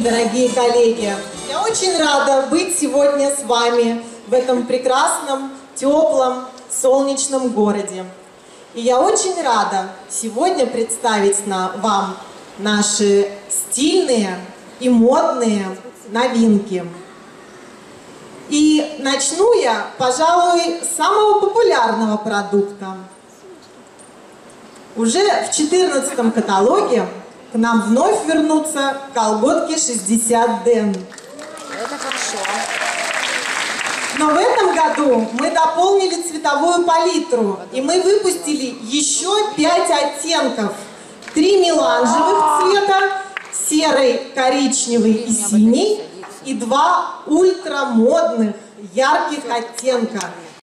день, дорогие коллеги! Я очень рада быть сегодня с вами в этом прекрасном, теплом, солнечном городе. И я очень рада сегодня представить вам наши стильные и модные новинки. И начну я, пожалуй, с самого популярного продукта. Уже в 14-м каталоге к нам вновь вернутся колготки 60 ден. Это хорошо. Но в этом году мы дополнили цветовую палитру, и мы выпустили еще 5 оттенков. 3 меланжевых цвета, серый, коричневый и синий, и 2 ультрамодных ярких оттенка.